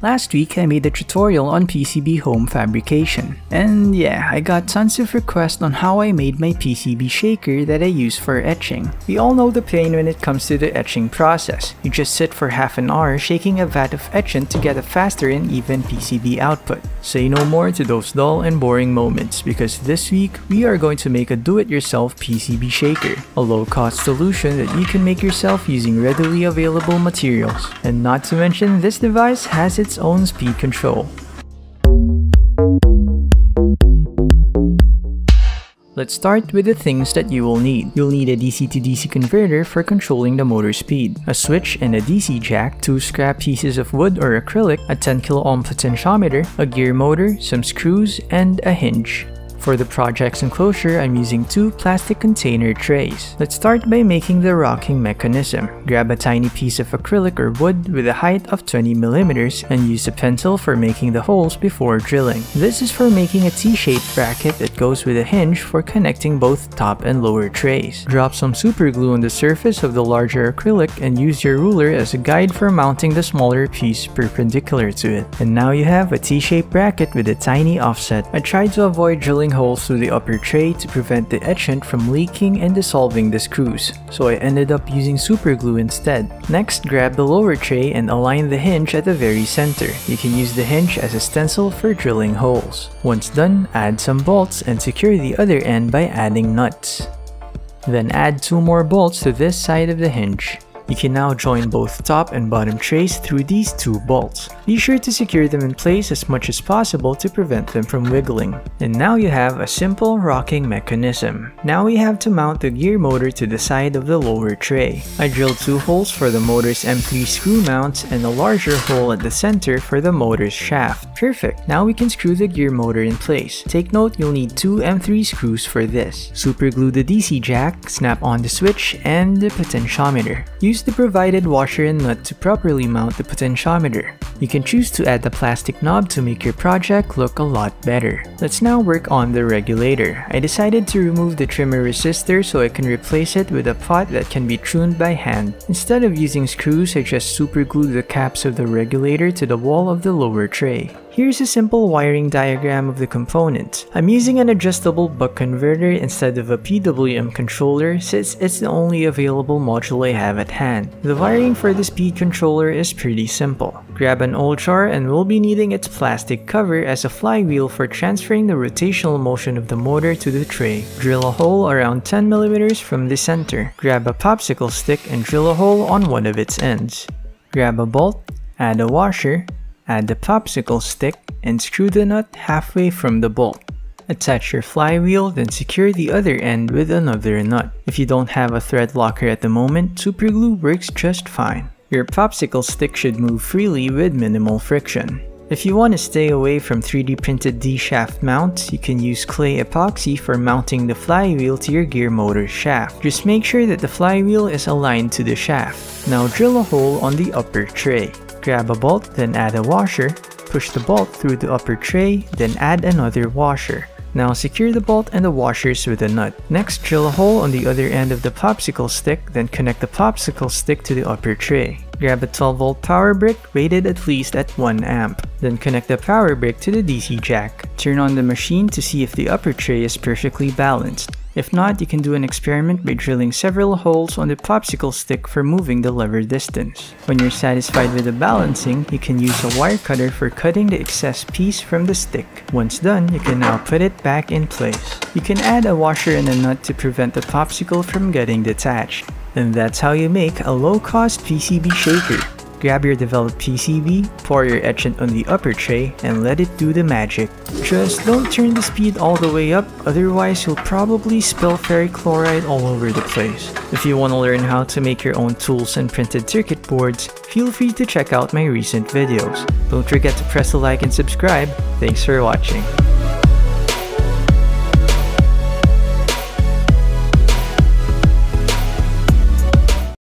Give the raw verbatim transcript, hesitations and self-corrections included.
Last week I made a tutorial on P C B home fabrication, and yeah, I got tons of requests on how I made my P C B shaker that I use for etching. We all know the pain when it comes to the etching process. You just sit for half an hour shaking a vat of etchant to get a faster and even P C B output. Say no more to those dull and boring moments, because this week we are going to make a do-it-yourself P C B shaker, a low-cost solution that you can make yourself using readily available materials. And not to mention, this device has its its own speed control. Let's start with the things that you will need. You'll need a D C to D C converter for controlling the motor speed, a switch and a D C jack, two scrap pieces of wood or acrylic, a ten kilo ohm potentiometer, a gear motor, some screws, and a hinge. For the project's enclosure, I'm using two plastic container trays. Let's start by making the rocking mechanism. Grab a tiny piece of acrylic or wood with a height of twenty millimeters and use a pencil for making the holes before drilling. This is for making a T-shaped bracket that goes with a hinge for connecting both top and lower trays. Drop some super glue on the surface of the larger acrylic and use your ruler as a guide for mounting the smaller piece perpendicular to it. And now you have a T-shaped bracket with a tiny offset. I tried to avoid drilling holes through the upper tray to prevent the etchant from leaking and dissolving the screws, so I ended up using super glue instead. Next, grab the lower tray and align the hinge at the very center. You can use the hinge as a stencil for drilling holes. Once done, add some bolts and secure the other end by adding nuts. Then add two more bolts to this side of the hinge. You can now join both top and bottom trays through these two bolts. Be sure to secure them in place as much as possible to prevent them from wiggling. And now you have a simple rocking mechanism. Now we have to mount the gear motor to the side of the lower tray. I drilled two holes for the motor's M three screw mounts and a larger hole at the center for the motor's shaft. Perfect! Now we can screw the gear motor in place. Take note, you'll need two M three screws for this. Super glue the D C jack, snap on the switch, and the potentiometer. Use Use the provided washer and nut to properly mount the potentiometer. You can choose to add the plastic knob to make your project look a lot better. Let's now work on the regulator. I decided to remove the trimmer resistor so I can replace it with a pot that can be tuned by hand. Instead of using screws, I just super glued the caps of the regulator to the wall of the lower tray. Here's a simple wiring diagram of the component. I'm using an adjustable buck converter instead of a P W M controller since it's the only available module I have at hand. The wiring for the speed controller is pretty simple. Grab an old jar and we'll be needing its plastic cover as a flywheel for transferring the rotational motion of the motor to the tray. Drill a hole around ten millimeters from the center. Grab a popsicle stick and drill a hole on one of its ends. Grab a bolt, add a washer, add the popsicle stick, and screw the nut halfway from the bolt. Attach your flywheel, then secure the other end with another nut. If you don't have a thread locker at the moment, superglue works just fine. Your popsicle stick should move freely with minimal friction. If you want to stay away from three D printed D-shaft mounts, you can use clay epoxy for mounting the flywheel to your gear motor shaft. Just make sure that the flywheel is aligned to the shaft. Now drill a hole on the upper tray. Grab a bolt, then add a washer, push the bolt through the upper tray, then add another washer. Now secure the bolt and the washers with a nut. Next, drill a hole on the other end of the popsicle stick, then connect the popsicle stick to the upper tray. Grab a twelve volt power brick rated at least at one amp. Then connect the power brick to the D C jack. Turn on the machine to see if the upper tray is perfectly balanced. If not, you can do an experiment by drilling several holes on the popsicle stick for moving the lever distance. When you're satisfied with the balancing, you can use a wire cutter for cutting the excess piece from the stick. Once done, you can now put it back in place. You can add a washer and a nut to prevent the popsicle from getting detached. And that's how you make a low-cost P C B shaker. Grab your developed P C B, pour your etchant on the upper tray, and let it do the magic. Just don't turn the speed all the way up, otherwise you'll probably spill ferric chloride all over the place. If you want to learn how to make your own tools and printed circuit boards, feel free to check out my recent videos. Don't forget to press the like and subscribe. Thanks for watching.